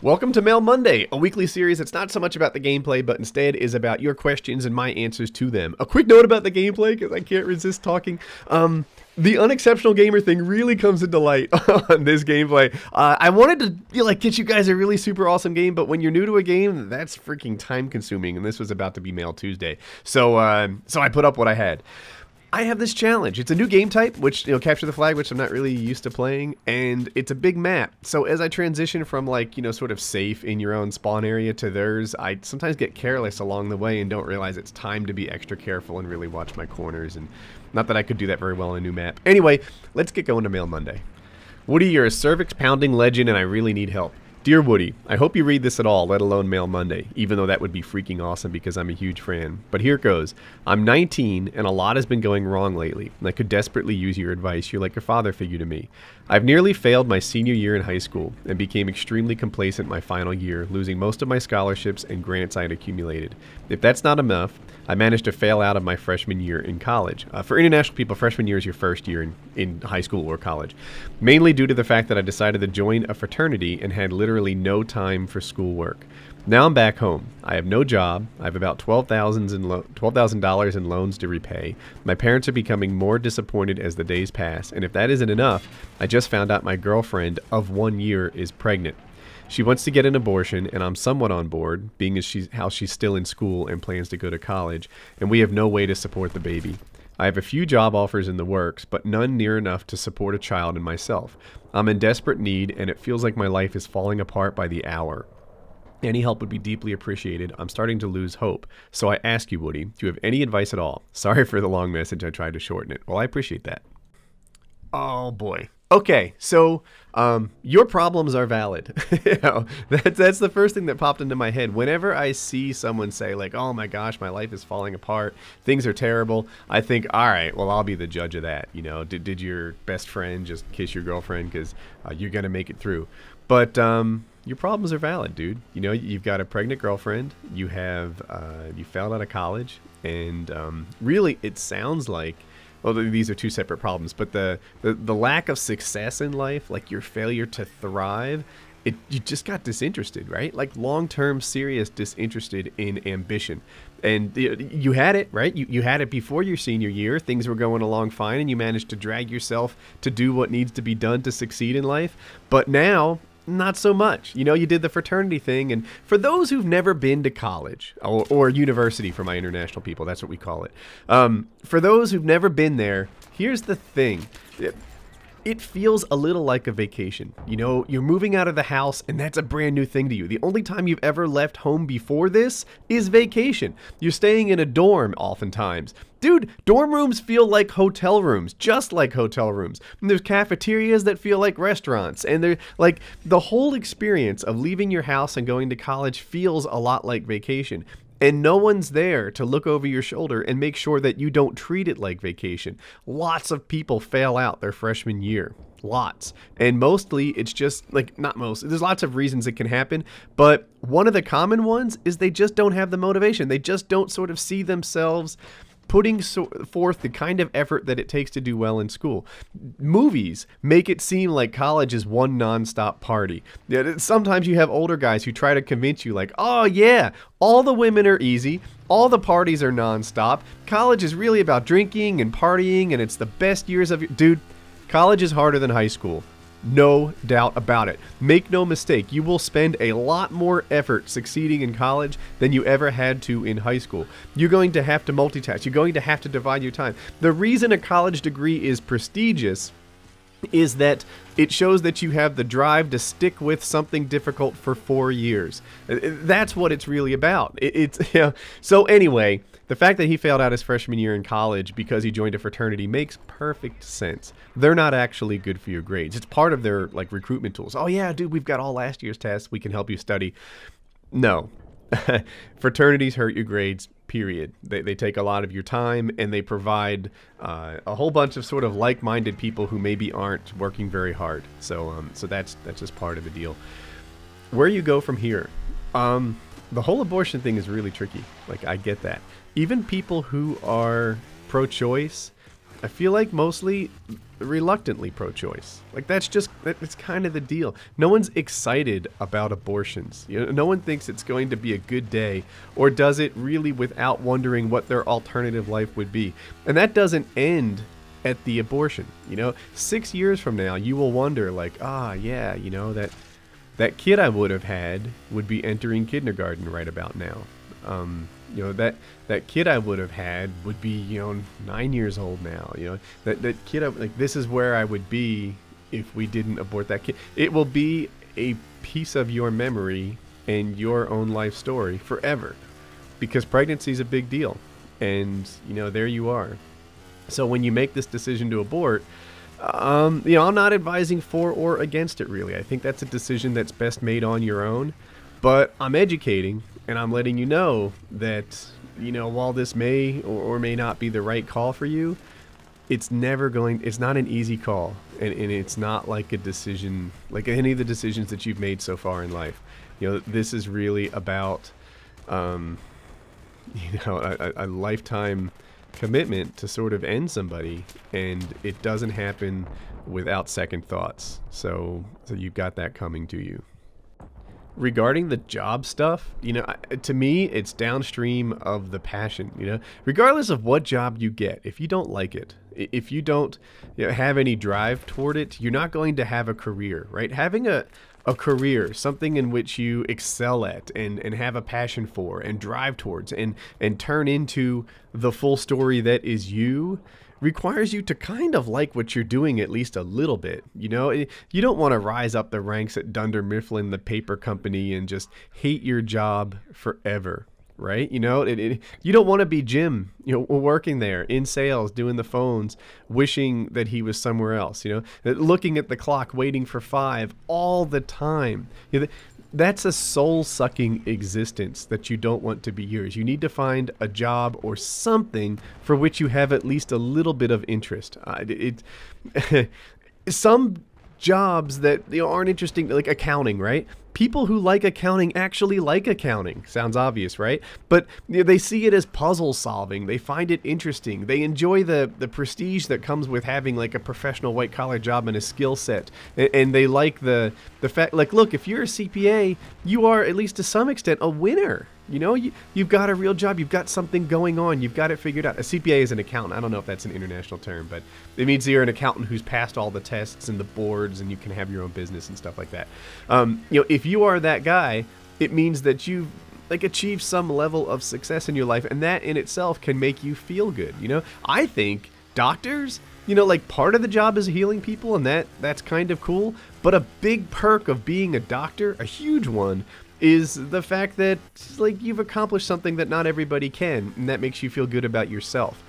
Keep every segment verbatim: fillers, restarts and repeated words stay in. Welcome to Mail Monday, a weekly series that's not so much about the gameplay, but instead is about your questions and my answers to them. A quick note about the gameplay, because I can't resist talking. Um, the unexceptional gamer thing really comes into light on this gameplay. Uh, I wanted to you know, like get you guys a really super awesome game, but when you're new to a game, that's freaking time-consuming, and this was about to be Mail Tuesday. So, uh, so I put up what I had. I have this challenge. It's a new game type, which, you know, Capture the Flag, which I'm not really used to playing, and it's a big map. So as I transition from, like, you know, sort of safe in your own spawn area to theirs, I sometimes get careless along the way and don't realize it's time to be extra careful and really watch my corners, and not that I could do that very well on a new map. Anyway, let's get going to Mail Monday. Woody, you're a cervix-pounding legend, and I really need help. Dear Woody, I hope you read this at all, let alone Mail Monday, even though that would be freaking awesome because I'm a huge fan. But here it goes. I'm nineteen, and a lot has been going wrong lately, and I could desperately use your advice. You're like a father figure to me. I've nearly failed my senior year in high school and became extremely complacent my final year, losing most of my scholarships and grants I had accumulated. If that's not enough, I managed to fail out of my freshman year in college. Uh, for international people, freshman year is your first year in, in high school or college, mainly due to the fact that I decided to join a fraternity and had literally no time for schoolwork. Now I'm back home. I have no job. I have about twelve thousand dollars in, lo twelve thousand dollars in loans to repay. My parents are becoming more disappointed as the days pass, and if that isn't enough, I just found out my girlfriend of one year is pregnant. She wants to get an abortion, and I'm somewhat on board, being as she's, how she's still in school and plans to go to college, and we have no way to support the baby. I have a few job offers in the works, but none near enough to support a child and myself. I'm in desperate need, and it feels like my life is falling apart by the hour. Any help would be deeply appreciated. I'm starting to lose hope. So I ask you, Woody, do you have any advice at all? Sorry for the long message. I tried to shorten it. Well, I appreciate that. Oh, boy. Okay, so um, your problems are valid. you know, that's, that's the first thing that popped into my head. Whenever I see someone say, like, oh my gosh, my life is falling apart, things are terrible, I think, all right, well, I'll be the judge of that. You know, did, did your best friend just kiss your girlfriend because uh, you're going to make it through? But um, your problems are valid, dude. You know, you've got a pregnant girlfriend, you have, uh, you failed out of college, and um, really it sounds like, well, these are two separate problems, but the, the, the lack of success in life, like your failure to thrive, it, you just got disinterested, right? Like long-term serious disinterested in ambition. And you had it, right? You, you had it before your senior year. Things were going along fine, and you managed to drag yourself to do what needs to be done to succeed in life. But now, not so much. You know, you did the fraternity thing, and for those who've never been to college, or, or university for my international people, that's what we call it. Um, for those who've never been there, here's the thing. It, it feels a little like a vacation. You know, you're moving out of the house, and that's a brand new thing to you. The only time you've ever left home before this is vacation. You're staying in a dorm oftentimes. Dude, dorm rooms feel like hotel rooms, just like hotel rooms. And there's cafeterias that feel like restaurants, and they're like the whole experience of leaving your house and going to college feels a lot like vacation. And no one's there to look over your shoulder and make sure that you don't treat it like vacation. Lots of people fail out their freshman year. Lots. And mostly it's just like, not most, there's lots of reasons it can happen, but one of the common ones is they just don't have the motivation. They just don't sort of see themselves putting so forth the kind of effort that it takes to do well in school. Movies make it seem like college is one nonstop party. Sometimes you have older guys who try to convince you like, oh yeah, all the women are easy, all the parties are nonstop, college is really about drinking and partying, and it's the best years of your... Dude, college is harder than high school. No doubt about it. Make no mistake, you will spend a lot more effort succeeding in college than you ever had to in high school. You're going to have to multitask. You're going to have to divide your time. The reason a college degree is prestigious is that it shows that you have the drive to stick with something difficult for four years. That's what it's really about. It's, yeah. So anyway, the fact that he failed out his freshman year in college because he joined a fraternity makes perfect sense. They're not actually good for your grades. It's part of their like recruitment tools. Oh yeah, dude, we've got all last year's tests. We can help you study. No. Fraternities hurt your grades, period. They, they take a lot of your time, and they provide uh, a whole bunch of sort of like-minded people who maybe aren't working very hard. So um, so that's, that's just part of the deal. Where you go from here? Um, the whole abortion thing is really tricky. Like, I get that. Even people who are pro-choice, I feel like mostly reluctantly pro-choice. Like, that's just, it's kind of the deal. No one's excited about abortions. You know, no one thinks it's going to be a good day, or does it really without wondering what their alternative life would be. And that doesn't end at the abortion. You know, six years from now, you will wonder, like, ah, yeah, you know, that that kid I would have had would be entering kindergarten right about now. Um, you know, that that kid I would have had would be, you know, nine years old now. You know, that that kid, I, like, this is where I would be if we didn't abort that kid. It will be a piece of your memory and your own life story forever, because pregnancy is a big deal, and you know, there you are. So when you make this decision to abort, um, you know, I'm not advising for or against it, really. I think that's a decision that's best made on your own. But I'm educating, and I'm letting you know that, you know, while this may or, or may not be the right call for you, it's never going, it's not an easy call. And, and it's not like a decision, like any of the decisions that you've made so far in life. You know, this is really about, um, you know, a, a lifetime commitment to sort of end somebody, and it doesn't happen without second thoughts. So, so you've got that coming to you. Regarding the job stuff, you know, to me, it's downstream of the passion. You know, regardless of what job you get, if you don't like it, if you don't, you know, have any drive toward it, you're not going to have a career, right? Having a a career, something in which you excel at and, and have a passion for and drive towards and, and turn into the full story that is you, requires you to kind of like what you're doing at least a little bit. You know, you don't want to rise up the ranks at Dunder Mifflin, the paper company, and just hate your job forever, right? You know, it, it, you don't want to be Jim, you know, working there in sales, doing the phones, wishing that he was somewhere else, you know, looking at the clock, waiting for five all the time. You know, that's a soul-sucking existence that you don't want to be yours. You need to find a job or something for which you have at least a little bit of interest. Uh, it, it some jobs that, you know, aren't interesting, like accounting, right? People who like accounting actually like accounting. Sounds obvious, right? But you know, they see it as puzzle solving. They find it interesting. They enjoy the, the prestige that comes with having like a professional white collar job and a skill set. And, and they like the, the fact, like, look, if you're a C P A, you are at least to some extent a winner. You know, you, you've got a real job. You've got something going on. You've got it figured out. A C P A is an accountant. I don't know if that's an international term, but it means you're an accountant who's passed all the tests and the boards, and you can have your own business and stuff like that. Um, you know, if you are that guy, it means that you've like achieved some level of success in your life, and that in itself can make you feel good. You know, I think doctors, you know, like part of the job is healing people, and that that's kind of cool. But a big perk of being a doctor, a huge one, is the fact that, like, you've accomplished something that not everybody can, and that makes you feel good about yourself.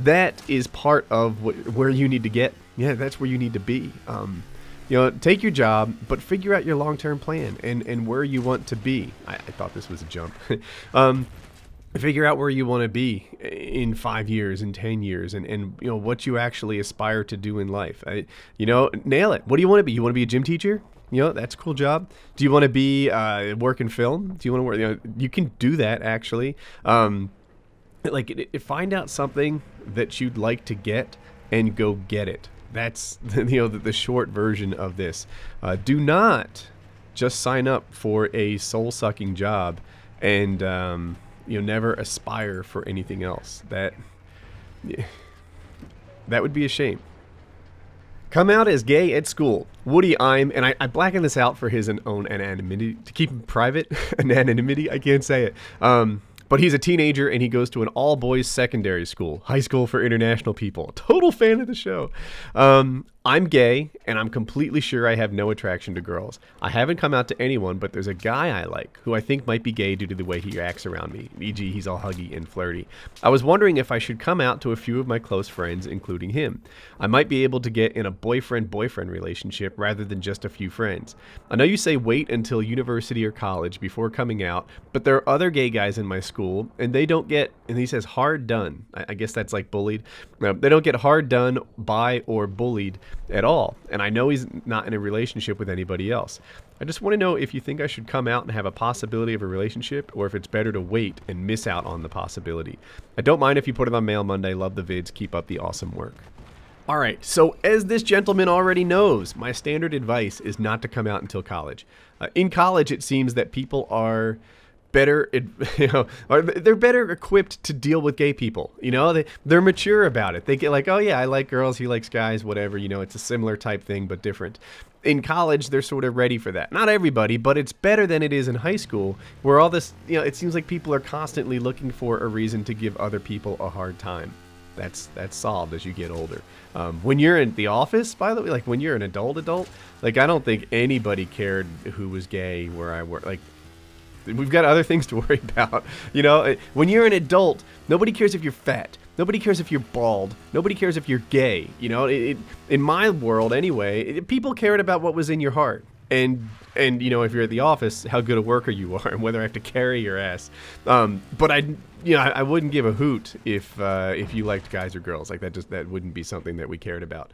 That is part of what, where you need to get. Yeah, that's where you need to be. Um, you know, take your job, but figure out your long-term plan and, and where you want to be. I, I thought this was a jump. um, figure out where you want to be in five years, in ten years, and, and, you know, what you actually aspire to do in life. I, you know, nail it. What do you want to be? You want to be a gym teacher? You know, that's a cool job. Do you want to be, uh, work in film? Do you want to work, you know, you can do that actually. Um, like, it, it, find out something that you'd like to get and go get it. That's, you know, the, the short version of this. Uh, do not just sign up for a soul-sucking job and, um, you know, never aspire for anything else. That, that would be a shame. Come out as gay at school. Woody I'm, and I, I blacken this out for his own anonymity, to keep him private, anonymity, I can't say it. Um, but he's a teenager and he goes to an all-boys secondary school, high school for international people. Total fan of the show. Um, I'm gay and I'm completely sure I have no attraction to girls. I haven't come out to anyone, but there's a guy I like who I think might be gay due to the way he acts around me, for example he's all huggy and flirty. I was wondering if I should come out to a few of my close friends, including him. I might be able to get in a boyfriend-boyfriend relationship rather than just a few friends. I know you say wait until university or college before coming out, but there are other gay guys in my school and they don't get, and he says, hard done. I, I guess that's like bullied. No, they don't get hard done by or bullied at all, and I know he's not in a relationship with anybody else. I just want to know if you think I should come out and have a possibility of a relationship, or if it's better to wait and miss out on the possibility. I don't mind if you put it on Mail Monday. Love the vids. Keep up the awesome work. All right, so as this gentleman already knows, my standard advice is not to come out until college. Uh, in college, it seems that people are better, you know, or they're better equipped to deal with gay people. You know, they, they're mature about it. They get like, oh yeah, I like girls, he likes guys, whatever. You know, it's a similar type thing, but different. In college, they're sort of ready for that. Not everybody, but it's better than it is in high school, where all this, you know, it seems like people are constantly looking for a reason to give other people a hard time. That's that's solved as you get older. Um, when you're in the office, by the way, like when you're an adult adult, like I don't think anybody cared who was gay where I work. Like we've got other things to worry about. You know, when you're an adult, nobody cares if you're fat. Nobody cares if you're bald. Nobody cares if you're gay. You know, it, it, in my world anyway, it, people cared about what was in your heart. And, and you know, if you're at the office, how good a worker you are and whether I have to carry your ass. Um, but I... You know, I, I wouldn't give a hoot if uh, if you liked guys or girls. Like that just that wouldn't be something that we cared about.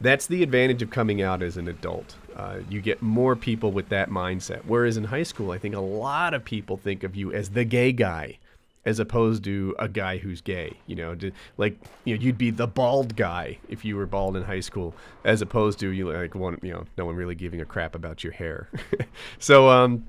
That's the advantage of coming out as an adult. Uh, you get more people with that mindset. Whereas in high school, I think a lot of people think of you as the gay guy, as opposed to a guy who's gay. You know, to, like you know, you'd be the bald guy if you were bald in high school, as opposed to you like one you know no one really giving a crap about your hair. So um,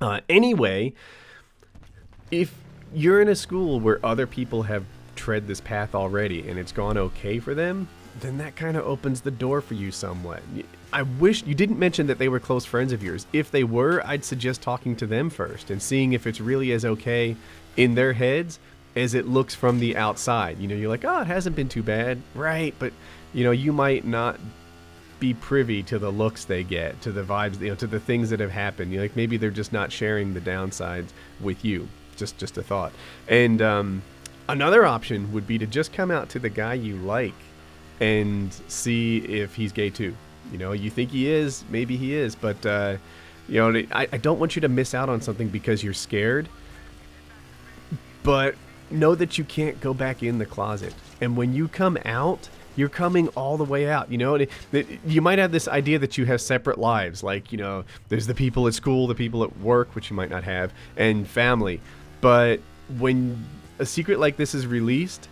uh, anyway, if you're in a school where other people have tread this path already and it's gone okay for them, then that kind of opens the door for you somewhat. I wish you didn't mention that they were close friends of yours. If they were, I'd suggest talking to them first and seeing if it's really as okay in their heads as it looks from the outside. You know, you're like, oh, it hasn't been too bad, right? But, you know, you might not be privy to the looks they get, to the vibes, you know, to the things that have happened. You're like, maybe they're just not sharing the downsides with you. Just just a thought. And um, another option would be to just come out to the guy you like and see if he's gay too. You know, you think he is, maybe he is, but uh, you know, I, I don't want you to miss out on something because you're scared, but know that you can't go back in the closet. And when you come out, you're coming all the way out, you know? And it, it, you might have this idea that you have separate lives, like, you know, there's the people at school, the people at work, which you might not have, and family. But when a secret like this is released,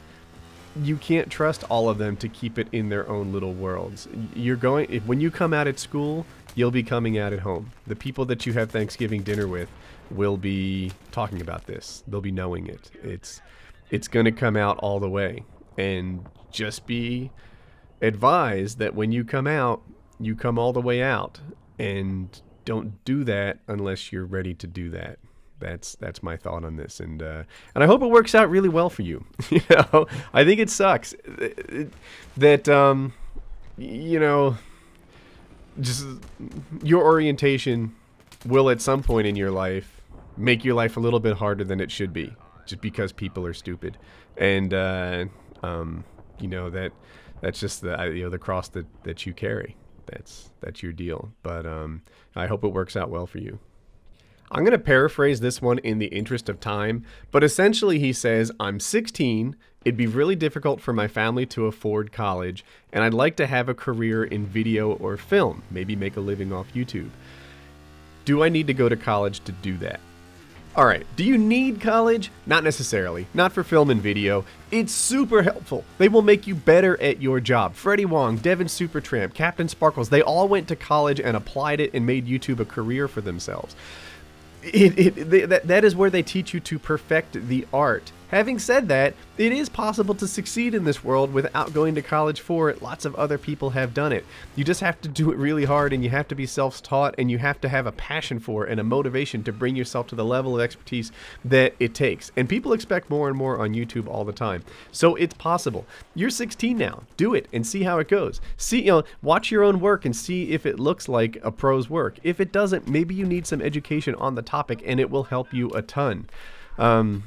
you can't trust all of them to keep it in their own little worlds. You're going, if, when you come out at school, you'll be coming out at home. The people that you have Thanksgiving dinner with will be talking about this. They'll be knowing it. It's, it's going to come out all the way. And just be advised that when you come out, you come all the way out. And don't do that unless you're ready to do that. That's that's my thought on this, and uh, and I hope it works out really well for you. You know, I think it sucks that um, you know, just your orientation will at some point in your life make your life a little bit harder than it should be, just because people are stupid, and uh, um, you know that that's just the you know the cross that that you carry. That's that's your deal. But um, I hope it works out well for you. I'm going to paraphrase this one in the interest of time, but essentially he says, I'm sixteen, it'd be really difficult for my family to afford college, and I'd like to have a career in video or film, maybe make a living off YouTube. Do I need to go to college to do that? All right, do you need college? Not necessarily, not for film and video. It's super helpful. They will make you better at your job. Freddie Wong, Devin Supertramp, Captain Sparkles, they all went to college and applied it and made YouTube a career for themselves. It, it, they, that, that is where they teach you to perfect the art. Having said that, it is possible to succeed in this world without going to college for it. Lots of other people have done it. You just have to do it really hard, and you have to be self-taught, and you have to have a passion for it and a motivation to bring yourself to the level of expertise that it takes. And people expect more and more on YouTube all the time. So it's possible. You're sixteen now. Do it and see how it goes. See, you know, watch your own work and see if it looks like a pro's work. If it doesn't, maybe you need some education on the topic, and it will help you a ton. Um...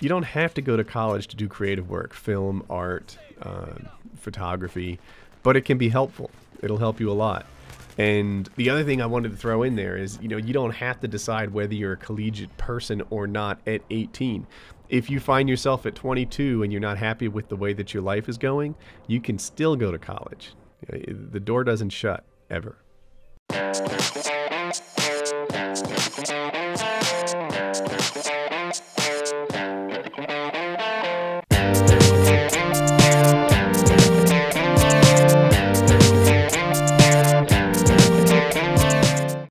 You don't have to go to college to do creative work, film, art, uh, photography, but it can be helpful. It'll help you a lot. And the other thing I wanted to throw in there is, you know, you don't have to decide whether you're a collegiate person or not at eighteen. If you find yourself at twenty-two and you're not happy with the way that your life is going, you can still go to college. The door doesn't shut, ever.